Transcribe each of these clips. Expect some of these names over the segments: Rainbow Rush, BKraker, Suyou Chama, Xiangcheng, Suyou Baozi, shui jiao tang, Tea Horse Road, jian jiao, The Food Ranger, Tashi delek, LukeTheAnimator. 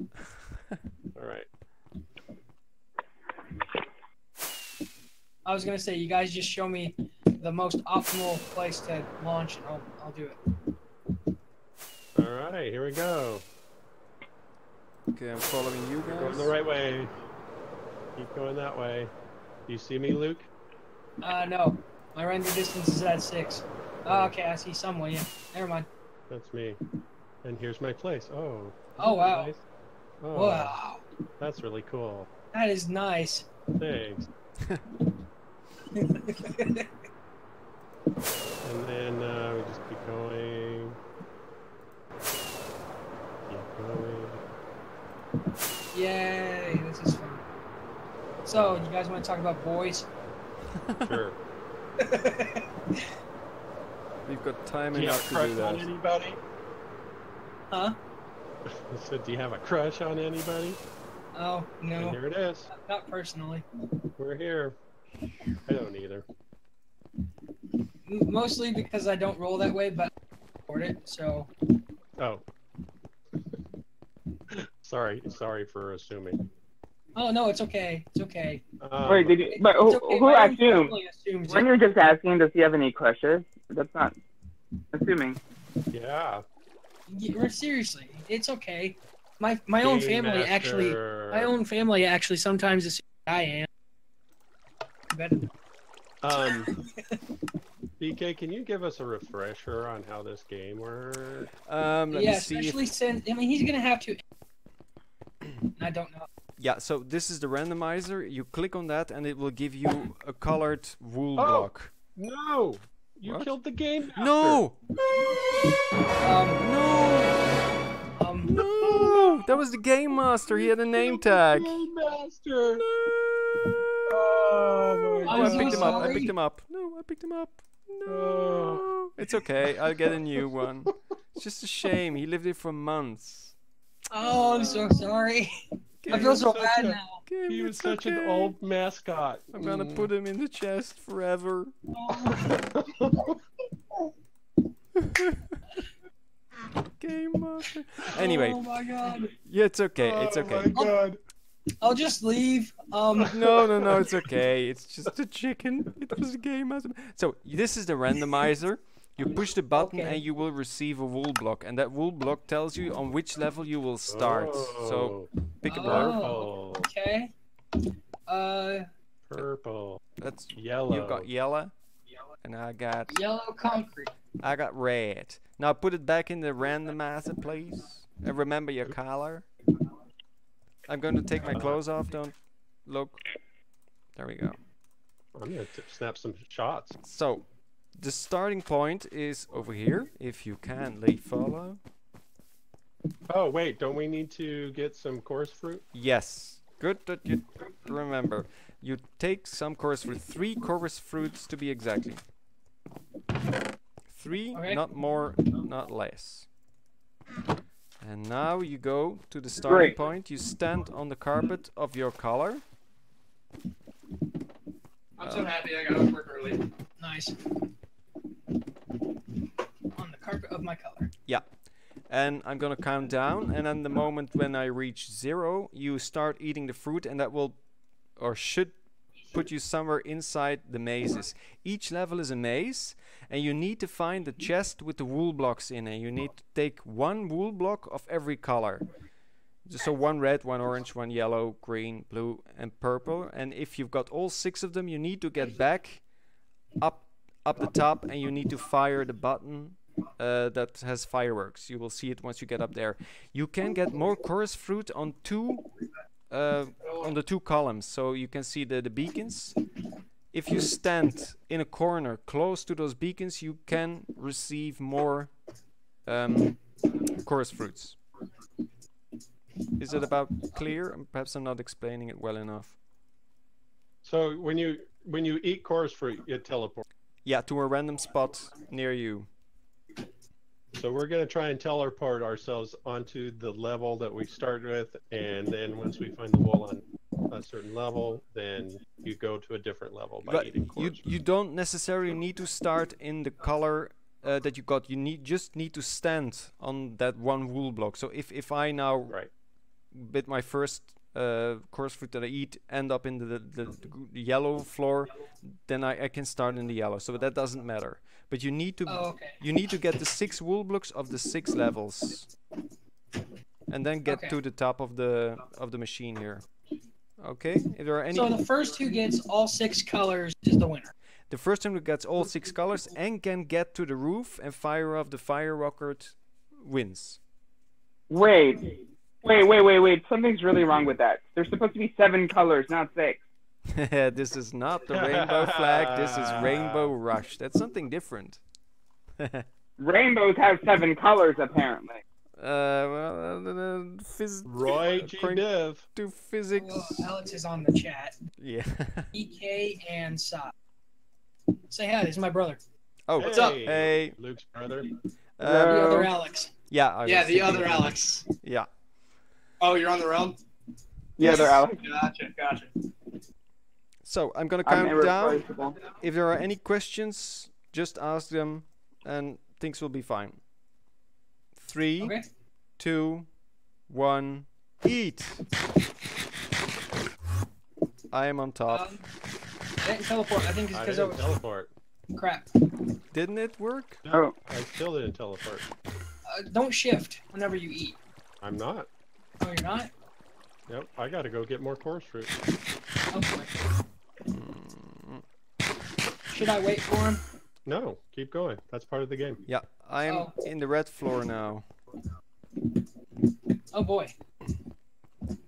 All right. I was gonna say, you guys just show me the most optimal place to launch, and I'll do it. All right, here we go. Okay, I'm following you guys. Going the right way. Keep going that way. Do you see me, Luke? No. My render distance is at 6. Oh, okay, I see someone, yeah. Never mind. That's me. And here's my place. Oh. Oh, wow. Nice. Oh, wow. That's really cool. That is nice. Thanks. And then we just keep going. Keep going. Yay, this is fun. So, you guys want to talk about boys? Sure. We've got time enough to do that. Do you have a crush on anybody? Huh? I said, do you have a crush on anybody? Oh, no. And here it is. Not personally. We're here. I don't either. Mostly because I don't roll that way, but I record it, so... Oh. Sorry for assuming. Oh, no, it's okay. It's okay. Wait, did you... But who assumed? When you're just asking, does he have any crushes? That's not... Assuming. Yeah. Seriously, it's okay. My own family actually. My own family actually sometimes assumes I am. Better. BK, can you give us a refresher on how this game works? Yeah, especially since I mean he's gonna have to. I don't know. Yeah, so this is the randomizer. You click on that, and it will give you a colored wool block. No. You killed the game master. No! No! That was the game master. He had a name tag. Game master. No. Oh my God. I picked him up. I picked him up. No, I picked him up. No. Oh. It's okay. I'll get a new one. It's just a shame. He lived here for months. Oh, I'm so sorry. I feel so bad now. He was such an old mascot. I'm gonna put him in the chest forever. Game master. Anyway. Oh my God. Yeah, it's okay. It's okay. Oh my God. I'll just leave. No, it's okay. It's just a chicken. It was a game master. So this is the randomizer. You push the button and you will receive a wool block, and that wool block tells you on which level you will start. So pick a block. Purple. Okay. Purple. That's yellow. You got yellow. And I got yellow concrete. I got red. Now put it back in the randomizer, please. And remember your color. I'm going to take my clothes off. Don't look. There we go. I'm gonna snap some shots. So. The starting point is over here, if you can, follow. Oh, wait, don't we need to get some coarse fruit? Yes. Good that you remember. You take some coarse fruit, 3 coarse fruits to be exactly. 3, okay. Not more, not less. And now you go to the starting point. You stand on the carpet of your color. I'm so happy I got off work early. Nice. On the carpet of my color. Yeah. And I'm gonna count down, and then the moment when I reach 0, you start eating the fruit, and that will, or should, put you somewhere inside the mazes. Each level is a maze, and you need to find the chest with the wool blocks in it. You need to take 1 wool block of every color. So 1 red, 1 orange, 1 yellow, green, blue, and purple. And if you've got all 6 of them, you need to get back up the top, and you need to fire the button that has fireworks. You will see it once you get up there. You can get more chorus fruit on the two columns, so you can see the beacons. If you stand in a corner close to those beacons, you can receive more chorus fruits. Is it about clear? Perhaps I'm not explaining it well enough. So when you eat chorus fruit, you teleport. Yeah, to a random spot near you. So we're gonna try and teleport ourselves onto the level that we start with, and then once we find the wall on a certain level, then you go to a different level by eating chorus fruit. You don't necessarily need to start in the color that you got. You just need to stand on that 1 wool block. So if I now with my first coarse fruit that I eat end up in the yellow floor, then I can start in the yellow. So that doesn't matter. But you need to you need to get the 6 wool blocks of the 6 levels, and then get to the top of the machine here. Okay. If there are any. So the first who gets all 6 colors is the winner. The first one who gets all 6 colors and can get to the roof and fire off the fire rocket wins. Wait. Something's really wrong with that. There's supposed to be 7 colors, not 6. This is not the rainbow flag. This is Rainbow Rush. That's something different. Rainbows have 7 colors, apparently. Roy G. Dev. Do physics. Well, Alex is on the chat. Yeah. EK and Sai. Say hi. This is my brother. Oh, what's up? Hey. Luke's brother. The other Alex. Yeah. The other Alex. Yeah. Oh, you're on the realm? Yeah, they're out. Gotcha. So, I'm going to count down. If there are any questions, just ask them and things will be fine. 3, 2, 1, eat. I am on top. I didn't teleport. I think it's because I was... teleport. Crap. Didn't it work? No, I still didn't teleport. Don't shift whenever you eat. I'm not. Oh, you're not? Nope, I gotta go get more coarse fruit. Should I wait for him? No, keep going. That's part of the game. Yeah, I am in the red floor now. Oh boy.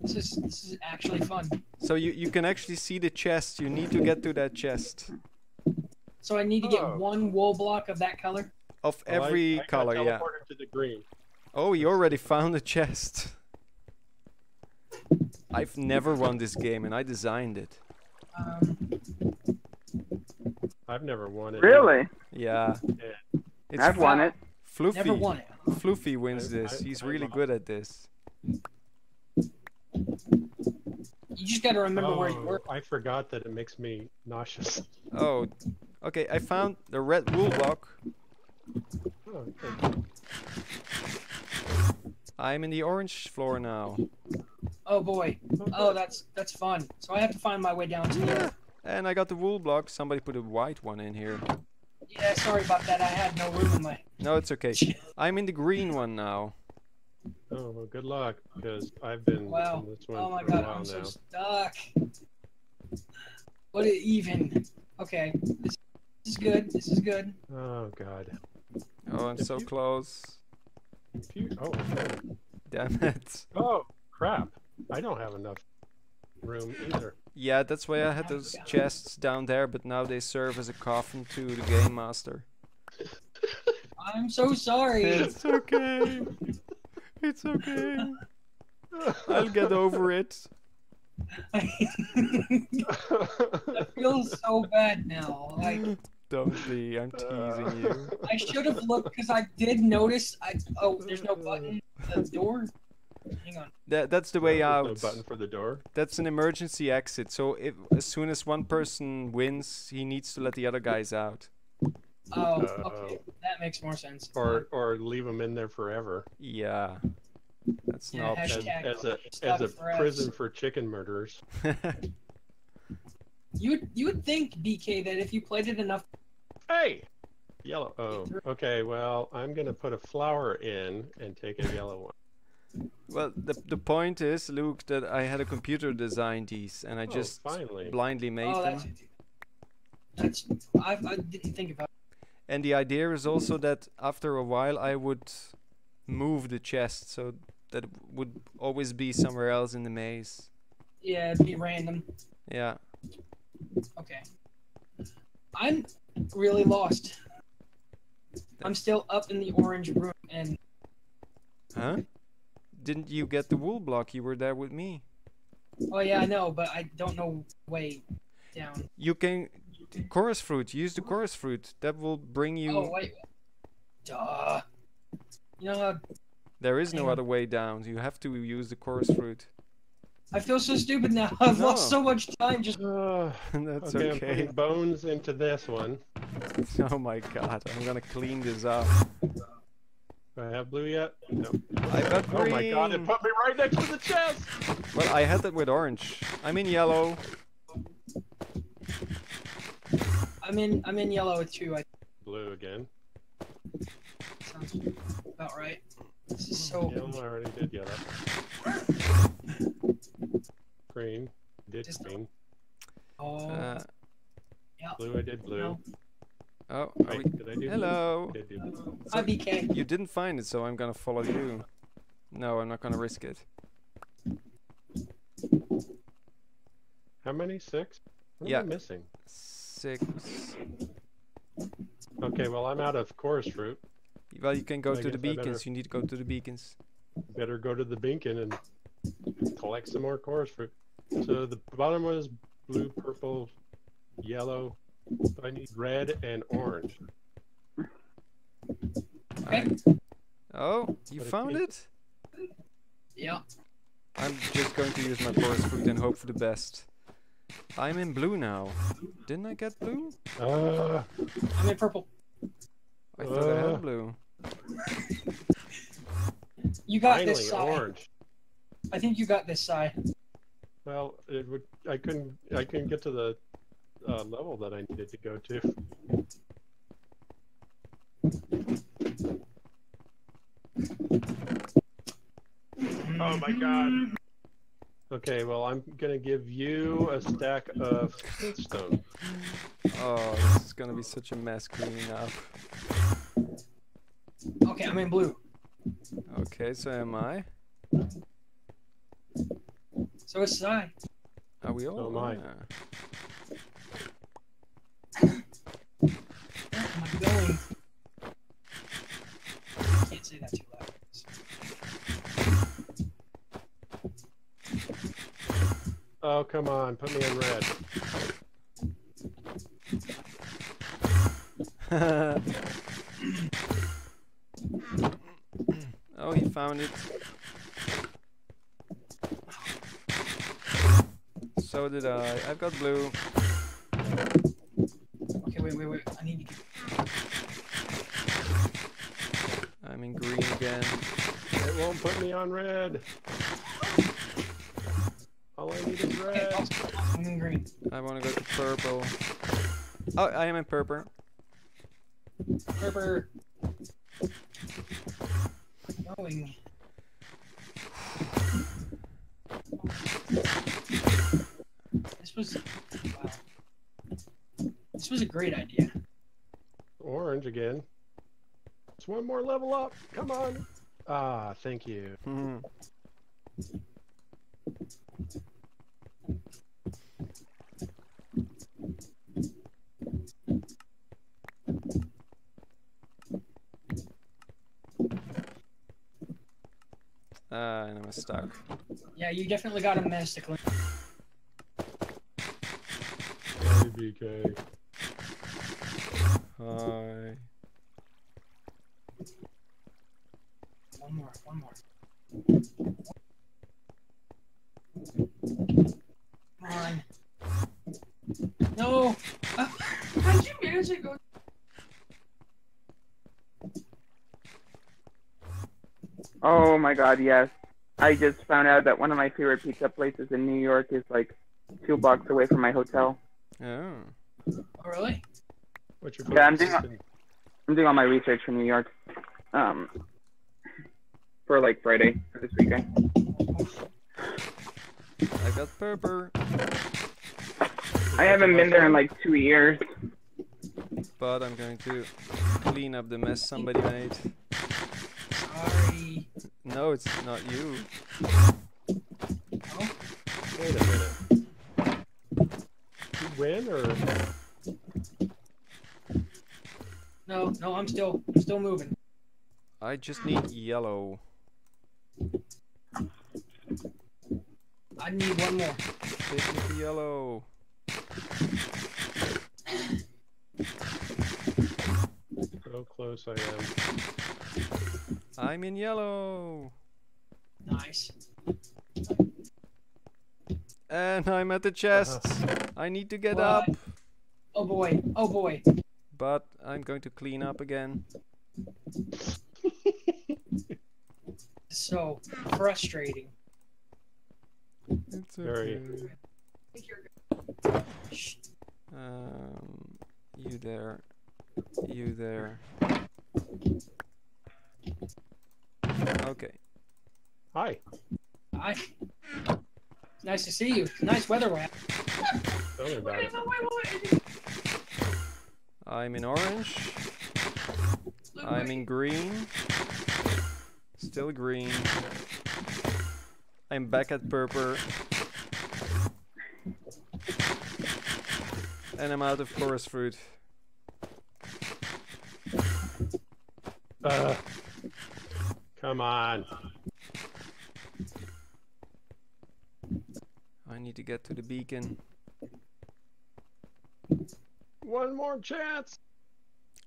This is actually fun. So you can actually see the chest. You need to get to that chest. So I need to get 1 wool block of that color? Of every color, yeah. To the green. Oh, you already found the chest. I've never won this game, and I designed it. I've never won it. Really? Yeah. It's I've won it. Floofy. Never won it. Floofy wins this. He's really good at this. You just gotta remember where you were. I forgot that it makes me nauseous. Oh, okay. I found the red wool block. Oh, okay. I'm in the orange floor now. Oh boy! Oh, that's fun. So I have to find my way down to here. And I got the wool block. Somebody put a white one in here. Yeah, sorry about that. I had no room in my. No, it's okay. I'm in the green one now. Oh well, good luck, because I've been in this one for a while now. Oh my god, I'm so stuck. What even? Okay, this is good. This is good. Oh god. Oh, I'm so close. Oh. Okay. Damn it. Oh crap. I don't have enough room either. Yeah, that's why I had those chests down there, but now they serve as a coffin to the game master. I'm so sorry. It's okay. It's okay. I'll get over it. I feel so bad now. Like, don't be. I'm teasing you. I should have looked because I did notice. Oh, there's no button. The door. Hang on. That's the way out. There's no button for the door. That's an emergency exit. So if as soon as one person wins, he needs to let the other guys out. Oh, okay. That makes more sense. Or leave them in there forever. Yeah. That's not as a prison for chicken murderers. You would think, BK, that if you played it enough. Hey. Yellow. Oh. Okay. Well, I'm gonna put a flower in and take a yellow one. Well, the point is, Luke, that I had a computer design these, and I just blindly made them. I didn't think about it. And the idea is also that after a while I would move the chest, so that it would always be somewhere else in the maze. Yeah, it'd be random. Yeah. Okay. I'm really lost. I'm still up in the orange room and... Huh? Didn't you get the wool block? You were there with me. Oh yeah, I know, but I don't know way down. You can chorus fruit. Use the chorus fruit. That will bring you. Oh wait. Duh. You know how... There is no other way down. You have to use the chorus fruit. I feel so stupid now. I've lost so much time. Just. That's okay. I'm putting bones into this one. Oh my god! I'm gonna clean this up. Do I have blue yet? No. I got green. Oh my god, it put me right next to the chest! But I had it with orange. I'm in yellow. I'm in yellow too. Blue again. Sounds about right. This is so... Yellow, I already did yellow. Green. Did just green. Oh. Yeah. Blue, I did blue. No. Oh, are we... Did I do hello. Did I do blue? Hi, BK. You didn't find it, so I'm gonna follow you. No, I'm not gonna risk it. How many? Six? What am I missing? Six. Okay, well I'm out of chorus fruit. Well, you can go to the beacons. You need to go to the beacons. Better go to the beacon and collect some more chorus fruit. So the bottom one is blue, purple, yellow. So I need red and orange. Right. Oh, you found it? Yeah. I'm just going to use my forest food and hope for the best. I'm in blue now. Didn't I get blue? I'm in purple. I thought I had blue. You got finally, this side. Orange. I think you got this side. Well, it would. I couldn't get to the level that I needed to go to. Oh my god. Okay, well I'm gonna give you a stack of stone. Oh, this is gonna be such a mess cleaning up. Okay, I'm in blue. Okay, so am I. So is I. Are we all? So am I. Where am I going? I can't say that too loud. Oh, come on, put me in red. Oh, he found it. So did I. I've got blue. Okay, wait. I need to get... I'm in green again. It won't put me on red. All I need is red. I'm in green. I want to go to purple. Oh, I am in purple. Purple. Going. This was wow. This was a great idea. Orange again. It's one more level up. Come on. Ah, thank you. Mm. And I'm stuck. Yeah, you definitely got a mess to clean. Hey, BK. Hi. One more. Come on. No! How'd you manage to go? Oh my god, yes. I just found out that one of my favorite pizza places in New York is like 2 blocks away from my hotel. Oh. Oh, really? What's your favorite pizza? I'm doing all my research in New York. For like Friday, for this weekend. I got purple. I haven't been there in like 2 years. But I'm going to clean up the mess somebody made. Sorry. No, it's not you. Oh. Wait a minute. You win or? No, I'm still moving. I just need yellow. I need one more. Take me to yellow. So close I am. I'm in yellow. Nice. And I'm at the chest. I need to get up. Oh boy. But I'm going to clean up again. so frustrating. It's okay. Very. You there. You there. Okay. Hi. Hi. Nice to see you. Nice weather, Wham. Wait. I'm in orange. I'm in green. Still green. I'm back at purple. And I'm out of forest fruit. Come on. I need to get to the beacon. One more chance.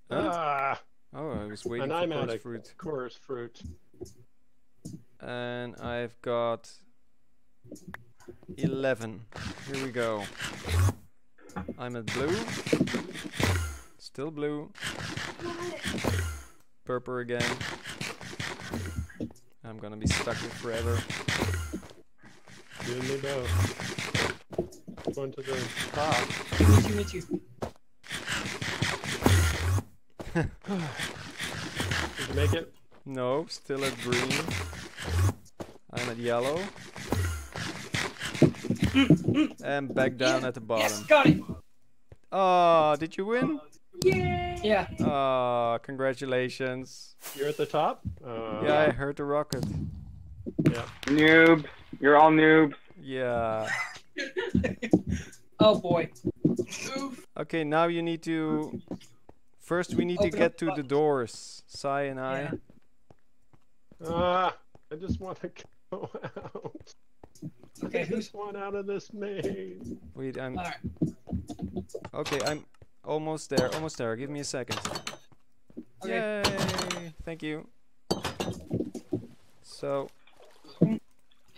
Oh, I was waiting for forest fruit. Of course, fruit. And I've got 11. Here we go. I'm at blue. Still blue. Purple again. I'm gonna be stuck here forever. Give me both. Going to the top. Nice to meet you. Did you make it? No, still at green. I'm at yellow. And back down at the bottom. Yes, got it! Oh, did you win? Yay! Yeah. Oh, congratulations. You're at the top? Yeah, I heard the rocket. Yeah. Noob. You're all noobs. Yeah. Oh boy. Oof. Okay, now you need to... First, we need to get to the doors, Sai and I. Yeah. I just want to go out. Okay, who's one out of this maze? Wait, I'm... All right. Okay, I'm almost there, almost there. Give me a second. Okay. Yay! Thank you. So...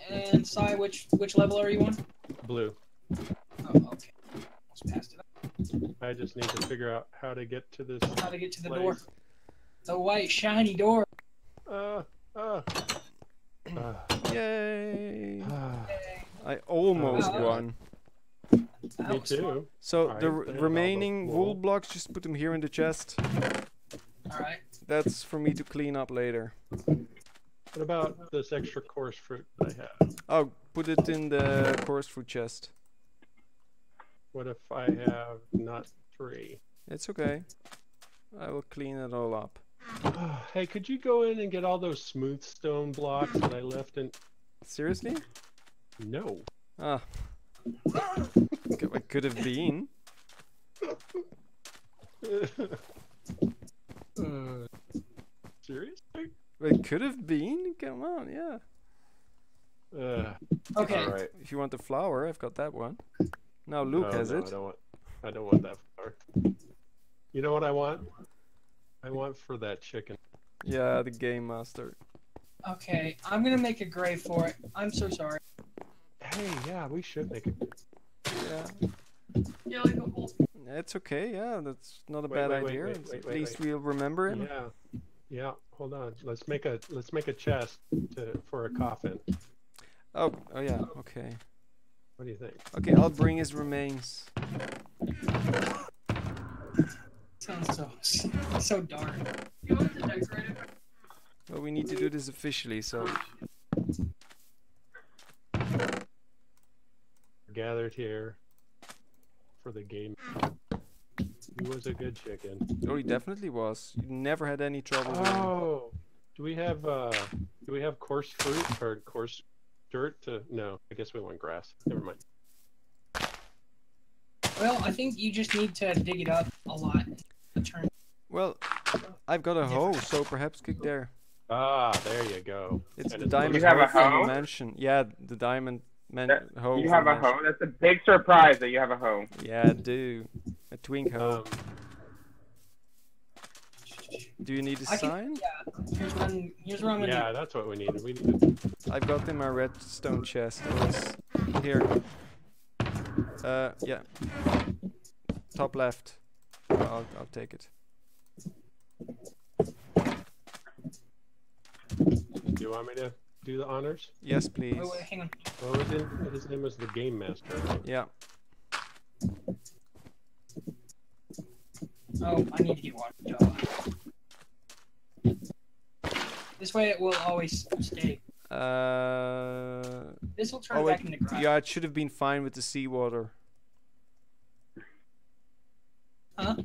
And Sai, which level are you on? Blue. Oh, okay. Almost passed it up. I just need to figure out how to get to this. How to get to the door. The white shiny door. Yay! I almost won. Me too. So the remaining wool blocks, just put them here in the chest. Alright. That's for me to clean up later. What about this extra coarse fruit that I have? Oh, put it in the coarse fruit chest. What if I have not 3? It's okay. I will clean it all up. Hey, could you go in and get all those smooth stone blocks that I left in? Seriously? No. Ah. I could have been. Seriously? It could have been? Come on, yeah. Okay. All right. If you want the flower, I've got that one. Now Luke has it. I don't want that flower. You know what I want? I want for that chicken. Yeah, the game master. Okay, I'm gonna make a grave for it. I'm so sorry. Hey, yeah, we should make it. Yeah. Yeah, like a whole. It's okay. Yeah, that's not a bad idea. At least we'll remember it. Yeah. Yeah. Hold on. Let's make a chest for a coffin. Oh yeah. Okay. What do you think? Okay, I'll bring his remains. Sounds so dark. You want to decorate it? Well, we need to do this officially, so... Gathered here for the game. He was a good chicken. Oh, he definitely was. You never had any trouble with him. Oh! Do we have coarse fruit or coarse... Dirt to... No, I guess we want grass. Never mind. Well, I think you just need to dig it up a lot. Well, I've got a hoe, so perhaps kick there. Ah, there you go. It's the diamond hoe from the mansion. Yeah, the diamond hoe. You have a hoe? That's a big surprise that you have a hoe. Yeah, I do. A twink hoe. Do you need a sign? Yeah, here's where I'm gonna do. Yeah, that's what we need. I've got in my redstone chest. Here. Yeah. Top left. I'll take it. Do you want me to do the honors? Yes, please. Oh, wait, hang on. Oh, his name was the Game Master. Yeah. Oh, I need to get water. This way it will always stay. This will turn back in the garage. Yeah, it should have been fine with the seawater. Huh?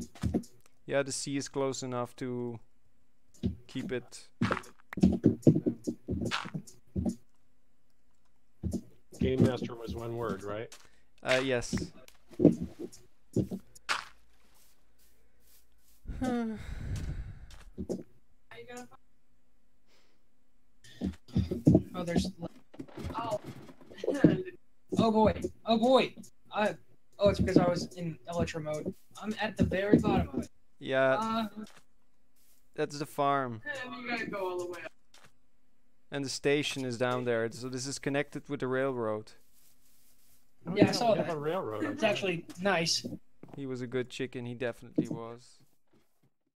Yeah, the sea is close enough to keep it. Game Master was one word, right? Yes. Oh, there's. Oh. Oh boy. Oh boy. Oh, it's because I was in electro mode. I'm at the very bottom of it. Yeah. That's the farm. You gotta go all the way up. And the station is down there, so this is connected with the railroad. Oh, yeah, I saw that. It's actually nice. He was a good chicken. He definitely was.